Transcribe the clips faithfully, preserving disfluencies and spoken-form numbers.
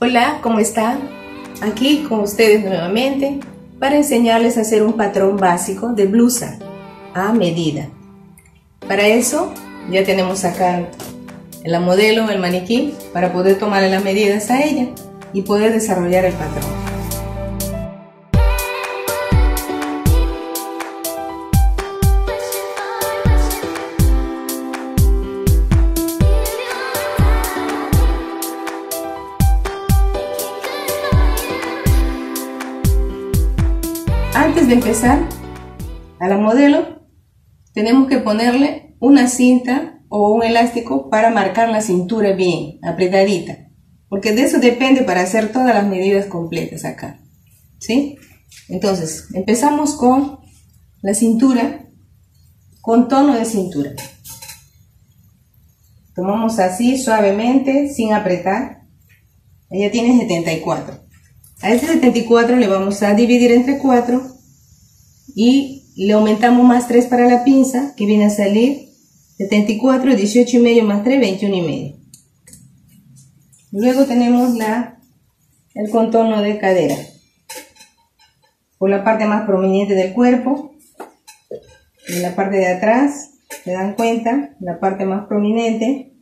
Hola, ¿cómo están? Aquí con ustedes nuevamente para enseñarles a hacer un patrón básico de blusa a medida. Para eso ya tenemos acá la modelo, el maniquí, para poder tomarle las medidas a ella y poder desarrollar el patrón. Antes de empezar a la modelo, tenemos que ponerle una cinta o un elástico para marcar la cintura bien, apretadita, porque de eso depende para hacer todas las medidas completas acá, ¿sí? Entonces, empezamos con la cintura, con tono de cintura. Tomamos así, suavemente, sin apretar. Ella tiene setenta y cuatro. A este setenta y cuatro le vamos a dividir entre cuatro y le aumentamos más tres para la pinza, que viene a salir setenta y cuatro, dieciocho y medio más tres, veintiuno y medio. Luego tenemos la, el contorno de cadera, por la parte más prominente del cuerpo, en la parte de atrás, se dan cuenta, la parte más prominente.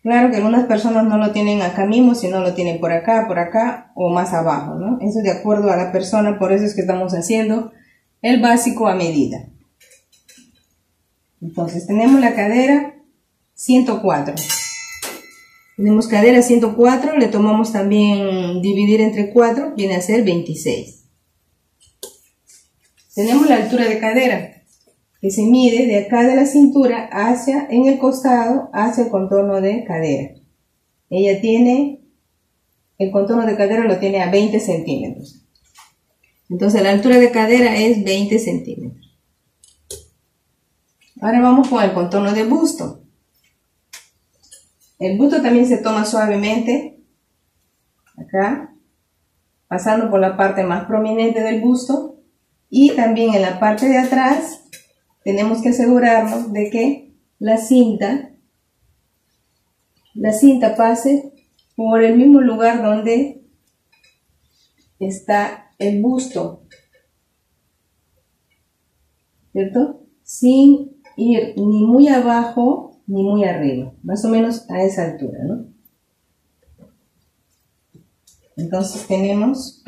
Claro que algunas personas no lo tienen acá mismo, sino lo tienen por acá, por acá o más abajo, ¿no? Eso de acuerdo a la persona, por eso es que estamos haciendo el básico a medida. Entonces tenemos la cadera ciento cuatro. Tenemos cadera ciento cuatro, le tomamos también dividir entre cuatro, viene a ser veintiséis. Tenemos la altura de cadera, que se mide de acá de la cintura hacia, en el costado, hacia el contorno de cadera. Ella tiene, el contorno de cadera lo tiene a veinte centímetros. Entonces la altura de cadera es veinte centímetros. Ahora vamos con el contorno de busto. El busto también se toma suavemente, acá, pasando por la parte más prominente del busto, y también en la parte de atrás. Tenemos que asegurarnos de que la cinta, la cinta pase por el mismo lugar donde está el busto, ¿cierto? Sin ir ni muy abajo ni muy arriba, más o menos a esa altura, ¿no? Entonces tenemos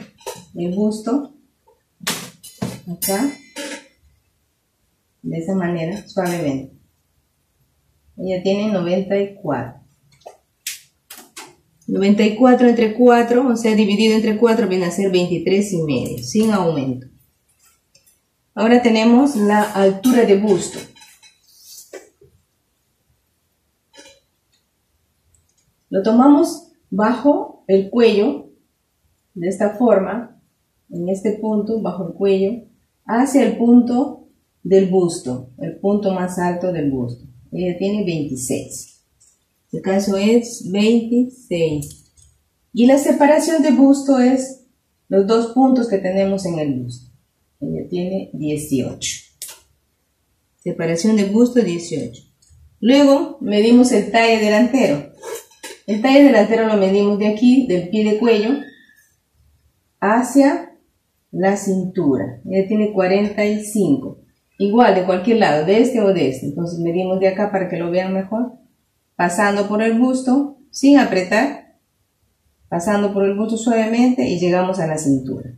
el busto acá. De esa manera, suavemente. Ella tiene noventa y cuatro. noventa y cuatro entre cuatro, o sea, dividido entre cuatro, viene a ser veintitrés y medio, sin aumento. Ahora tenemos la altura de busto. Lo tomamos bajo el cuello, de esta forma, en este punto, bajo el cuello, hacia el punto del busto, el punto más alto del busto. Ella tiene veintiséis. El caso es veintiséis. Y la separación de busto es los dos puntos que tenemos en el busto. Ella tiene dieciocho. Separación de busto dieciocho. Luego medimos el talle delantero. El talle delantero lo medimos de aquí, del pie de cuello, hacia la cintura. Ella tiene cuarenta y cinco. Igual, de cualquier lado, de este o de este. Entonces medimos de acá para que lo vean mejor. Pasando por el busto, sin apretar. Pasando por el busto suavemente y llegamos a la cintura.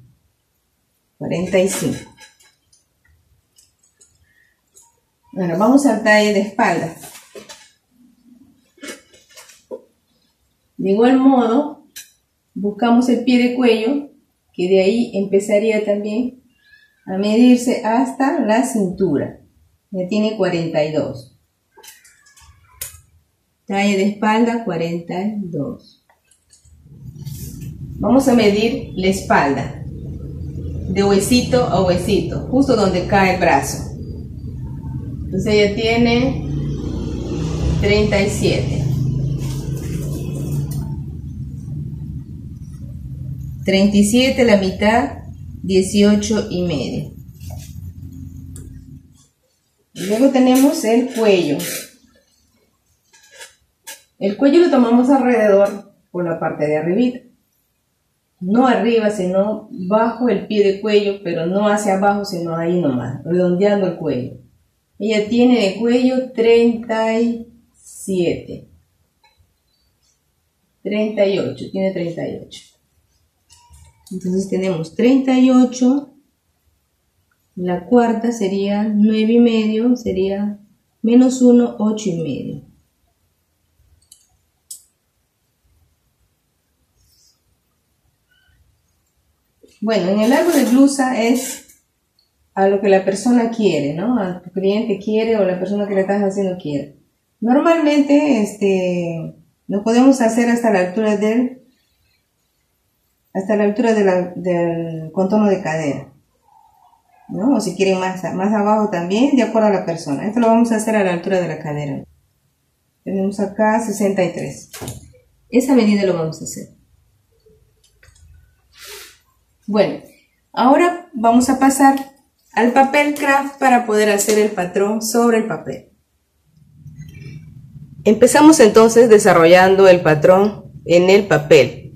cuarenta y cinco. Bueno, vamos al talle de espalda. De igual modo, buscamos el pie de cuello, que de ahí empezaría también a medirse hasta la cintura. Ya tiene cuarenta y dos. Talle de espalda cuarenta y dos. Vamos a medir la espalda de huesito a huesito, justo donde cae el brazo. Entonces ella tiene treinta y siete. treinta y siete la mitad. dieciocho y medio. Luego tenemos el cuello. El cuello lo tomamos alrededor por la parte de arribita, no arriba sino bajo el pie de cuello, pero no hacia abajo sino ahí nomás, redondeando el cuello. Ella tiene de cuello treinta y siete, treinta y ocho, tiene treinta y ocho. Entonces tenemos treinta y ocho, la cuarta sería nueve y medio, sería menos uno, ocho y medio. Bueno, en el largo de blusa es a lo que la persona quiere, ¿no? A tu cliente quiere o la persona que le estás haciendo quiere. Normalmente, este, lo podemos hacer hasta la altura del, hasta la altura de la, del contorno de cadera, ¿no? O si quieren más, más abajo también, de acuerdo a la persona. Esto lo vamos a hacer a la altura de la cadera. Tenemos acá sesenta y tres. Esa medida lo vamos a hacer. Bueno, ahora vamos a pasar al papel craft para poder hacer el patrón sobre el papel. Empezamos entonces desarrollando el patrón en el papel.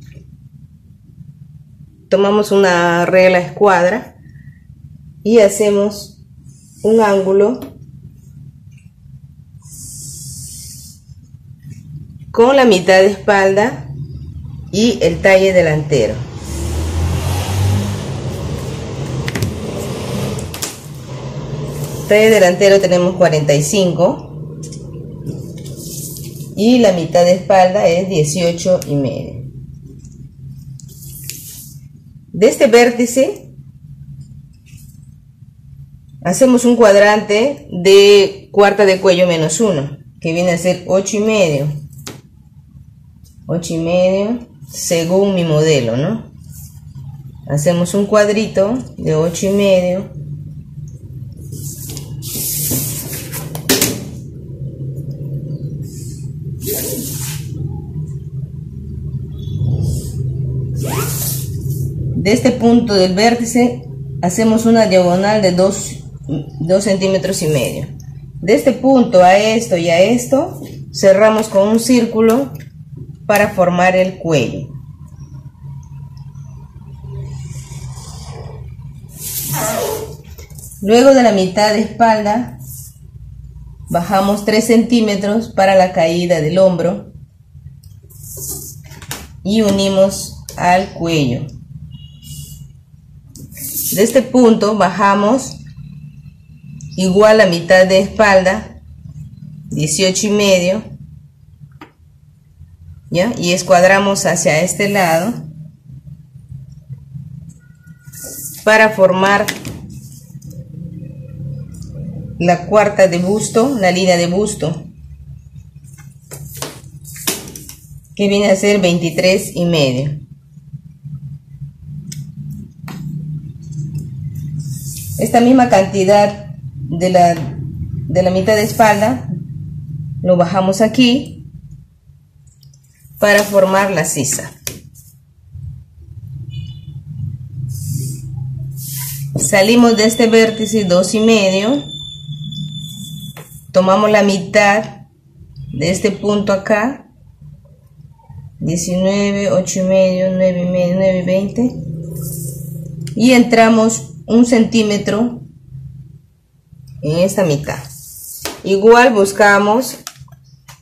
Tomamos una regla escuadra y hacemos un ángulo con la mitad de espalda y el talle delantero. Talle delantero tenemos cuarenta y cinco y la mitad de espalda es dieciocho y medio. De este vértice hacemos un cuadrante de cuarta de cuello menos uno, que viene a ser ocho y medio, ocho y medio según mi modelo, ¿no? Hacemos un cuadrito de ocho y medio. De este punto del vértice hacemos una diagonal de dos centímetros y medio. De este punto a esto y a esto cerramos con un círculo para formar el cuello. Luego de la mitad de espalda bajamos tres centímetros para la caída del hombro y unimos al cuello. De este punto bajamos igual la mitad de espalda, dieciocho y medio, ¿ya? Y escuadramos hacia este lado para formar la cuarta de busto, la línea de busto, que viene a ser veintitrés y medio. Esta misma cantidad de la, de la mitad de espalda lo bajamos aquí para formar la sisa. Salimos de este vértice dos y medio, tomamos la mitad de este punto acá, diecinueve, ocho y medio, nueve y medio, nueve y veinte, y entramos un centímetro en esta mitad. Igual buscamos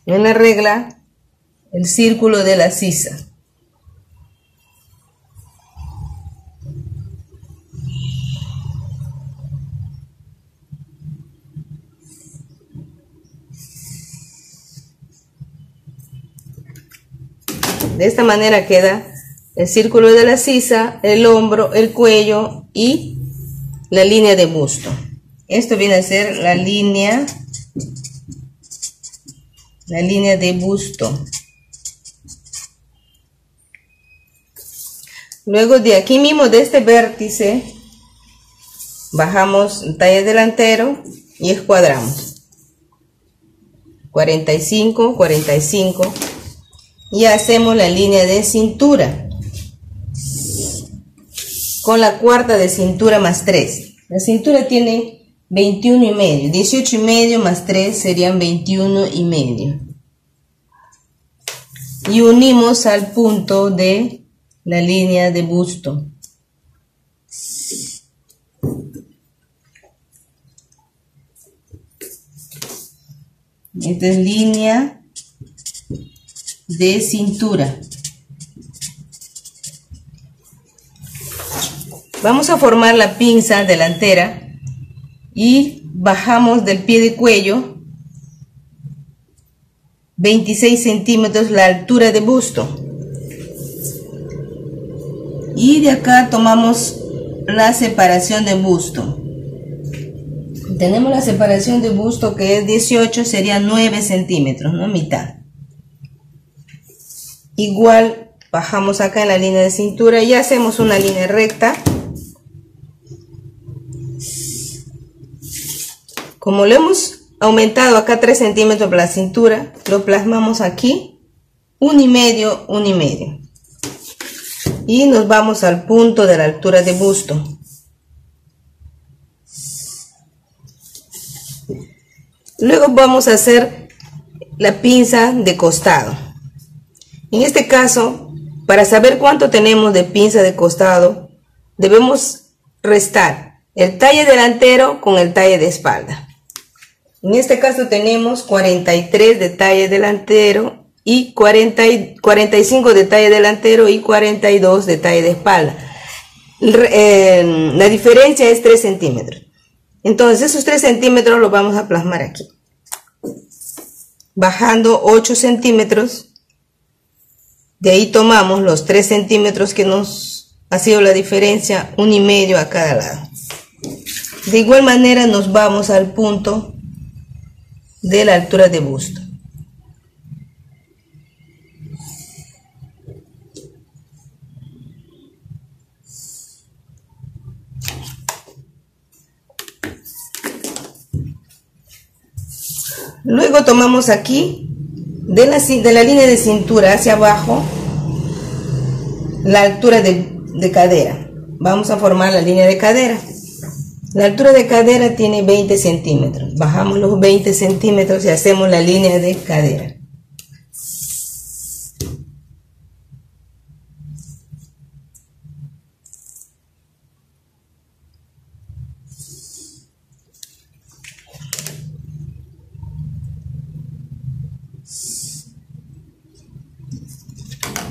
en la regla el círculo de la sisa. De esta manera queda el círculo de la sisa, el hombro, el cuello y la línea de busto. Esto viene a ser la línea, la línea de busto. Luego de aquí mismo, de este vértice, bajamos el talle delantero y escuadramos cuarenta y cinco, cuarenta y cinco y hacemos la línea de cintura con la cuarta de cintura más tres. La cintura tiene veintiuno y medio, dieciocho y medio más tres serían veintiuno y medio. y unimos al punto de la línea de busto. Esta es línea de cintura. Vamos a formar la pinza delantera y bajamos del pie de cuello veintiséis centímetros la altura de busto. Y de acá tomamos la separación de busto. Tenemos la separación de busto que es dieciocho, sería nueve centímetros, ¿no? Mitad. Igual bajamos acá en la línea de cintura y hacemos una línea recta. Como lo hemos aumentado acá tres centímetros para la cintura, lo plasmamos aquí, un y medio, un y medio. Y nos vamos al punto de la altura de busto. Luego vamos a hacer la pinza de costado. En este caso, para saber cuánto tenemos de pinza de costado, debemos restar el talle delantero con el talle de espalda. En este caso tenemos cuarenta y tres de talle delantero y cuarenta y cinco de talle delantero y cuarenta y dos de talle de espalda. La diferencia es tres centímetros. Entonces esos tres centímetros los vamos a plasmar aquí, bajando ocho centímetros. De ahí tomamos los tres centímetros que nos ha sido la diferencia, un y medio a cada lado. De igual manera nos vamos al punto de la altura de busto. Luego tomamos aquí, de la, de la línea de cintura hacia abajo, la altura de, de cadera. Vamos a formar la línea de cadera. La altura de cadera tiene veinte centímetros. Bajamos los veinte centímetros y hacemos la línea de cadera.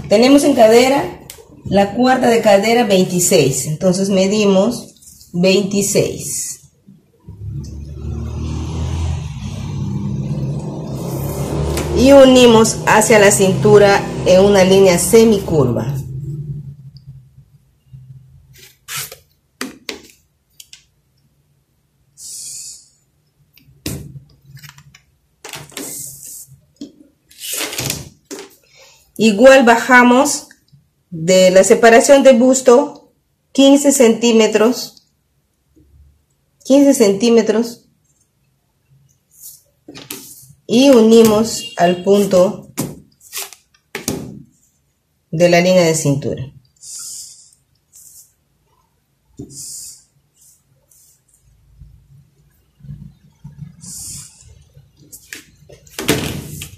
Tenemos en cadera, la cuarta de cadera, veintiséis. Entonces medimos veintiséis. Y unimos hacia la cintura en una línea semicurva. Igual bajamos de la separación de busto quince centímetros, quince centímetros, y unimos al punto de la línea de cintura.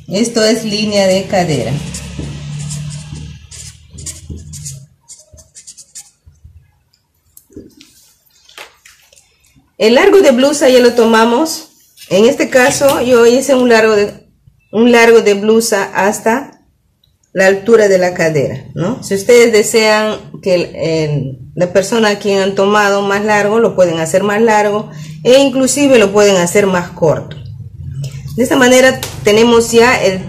Esto es línea de cadera. El largo de blusa ya lo tomamos. En este caso yo hice un largo de, un largo de blusa hasta la altura de la cadera, ¿no? Si ustedes desean que el, el, la persona a quien han tomado más largo, lo pueden hacer más largo e inclusive lo pueden hacer más corto. De esta manera tenemos ya el,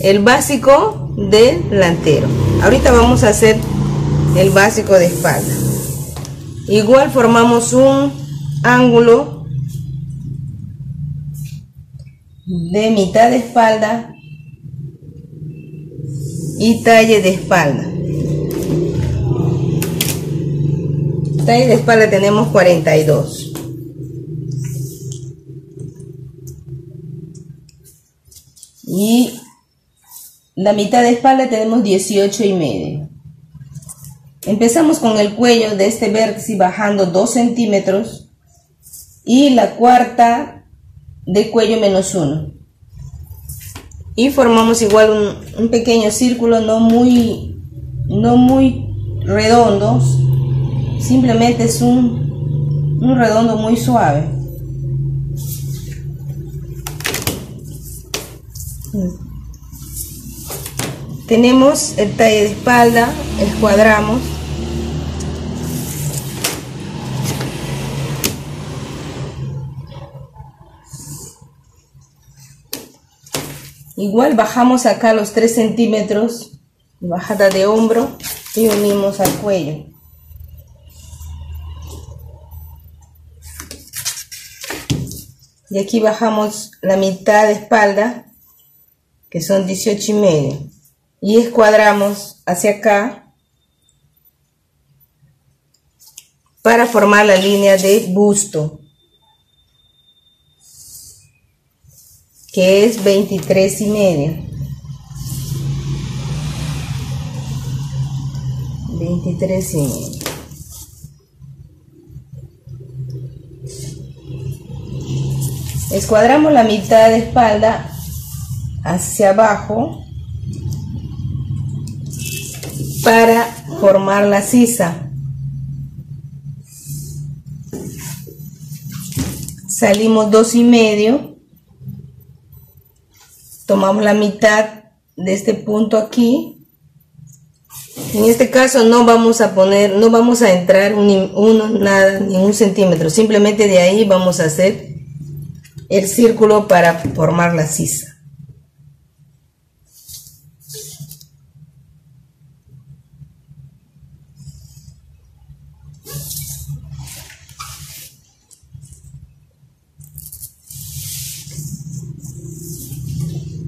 el básico delantero. Ahorita vamos a hacer el básico de espalda. Igual formamos un ángulo de mitad de espalda y talle de espalda. Talle de espalda tenemos cuarenta y dos. Y la mitad de espalda tenemos dieciocho y medio. Empezamos con el cuello de este vértice bajando dos centímetros y la cuarta de cuello menos uno. y formamos igual un, un pequeño círculo, no muy, no muy redondo, simplemente es un, un redondo muy suave. Tenemos el talle de espalda, escuadramos. Igual bajamos acá los tres centímetros, bajada de hombro, y unimos al cuello. Y aquí bajamos la mitad de espalda, que son dieciocho y medio. Y escuadramos hacia acá para formar la línea de busto, que es veintitrés y medio, veintitrés y medio. Escuadramos la mitad de espalda hacia abajo para formar la sisa. Salimos dos y medio. Tomamos la mitad de este punto aquí. En este caso no vamos a poner, no vamos a entrar un, uno, nada, ningún centímetro. Simplemente de ahí vamos a hacer el círculo para formar la sisa.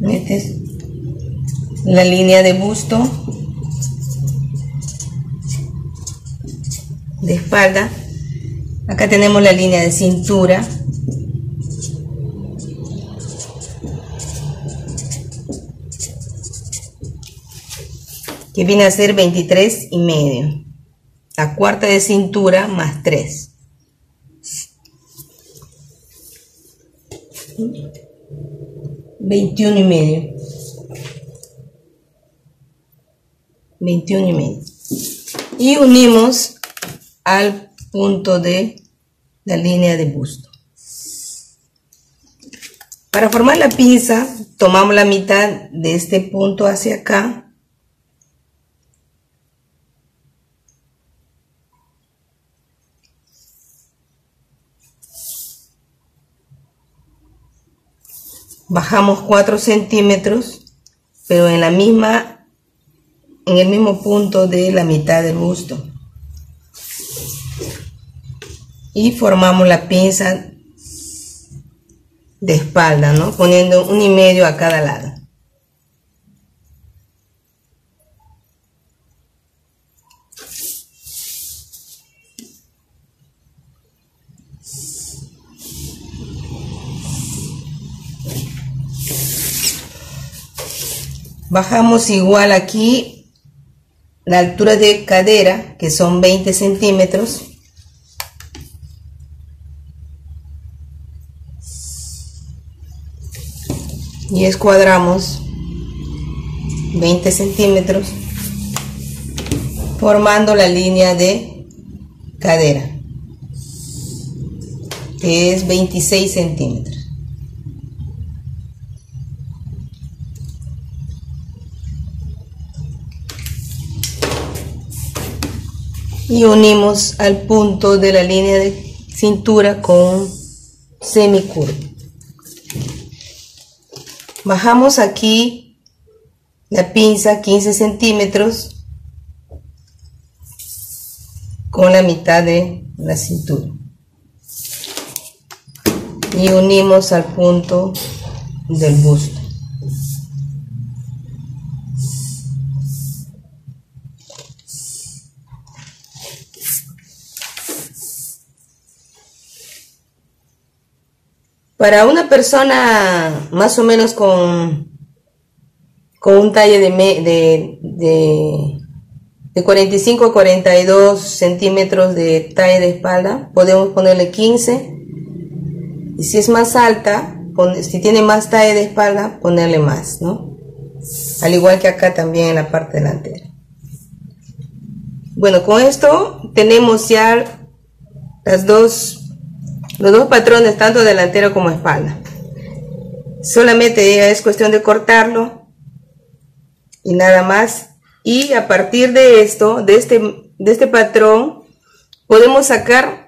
Esta es la línea de busto, de espalda. Acá tenemos la línea de cintura. Que viene a ser veintitrés y medio. La cuarta de cintura más tres. veintiuno y medio. veintiuno y medio. Y unimos al punto de la línea de busto. Para formar la pinza, tomamos la mitad de este punto hacia acá. Bajamos cuatro centímetros, pero en la misma, en el mismo punto de la mitad del busto. Y formamos la pinza de espalda, ¿no? Poniendo un y medio a cada lado. Bajamos igual aquí la altura de cadera, que son veinte centímetros. Y escuadramos veinte centímetros, formando la línea de cadera, que es veintiséis centímetros. Y unimos al punto de la línea de cintura con semicurvo. Bajamos aquí la pinza quince centímetros con la mitad de la cintura. Y unimos al punto del busto. Para una persona más o menos con, con un talle de, de, de, de cuarenta y cinco a cuarenta y dos centímetros de talle de espalda, podemos ponerle quince. Y si es más alta, pon, si tiene más talla de espalda, ponerle más, ¿no? Al igual que acá también en la parte delantera. Bueno, con esto tenemos ya las dos, los dos patrones, tanto delantero como espalda. Solamente es cuestión de cortarlo y nada más. Y a partir de esto, de este, de este patrón, podemos sacar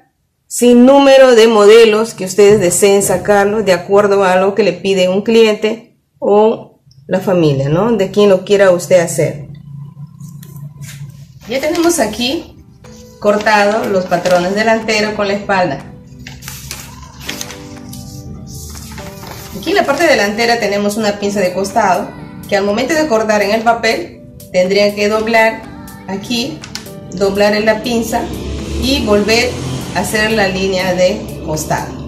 sin número de modelos que ustedes deseen sacarlos de acuerdo a lo que le pide un cliente o la familia, ¿no? De quien lo quiera usted hacer. Ya tenemos aquí cortado los patrones delantero con la espalda. Aquí en la parte delantera tenemos una pinza de costado que al momento de cortar en el papel tendría que doblar aquí, doblar en la pinza y volver a hacer la línea de costado.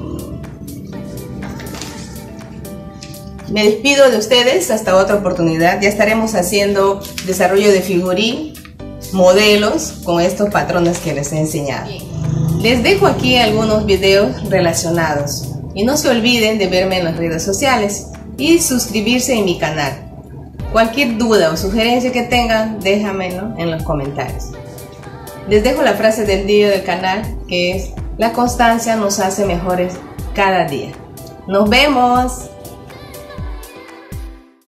Me despido de ustedes hasta otra oportunidad. Ya estaremos haciendo desarrollo de figurín, modelos con estos patrones que les he enseñado. Les dejo aquí algunos videos relacionados y no se olviden de verme en las redes sociales y suscribirse en mi canal. Cualquier duda o sugerencia que tengan, déjamelo en los comentarios. Les dejo la frase del día del canal, que es: la constancia nos hace mejores cada día. ¡Nos vemos!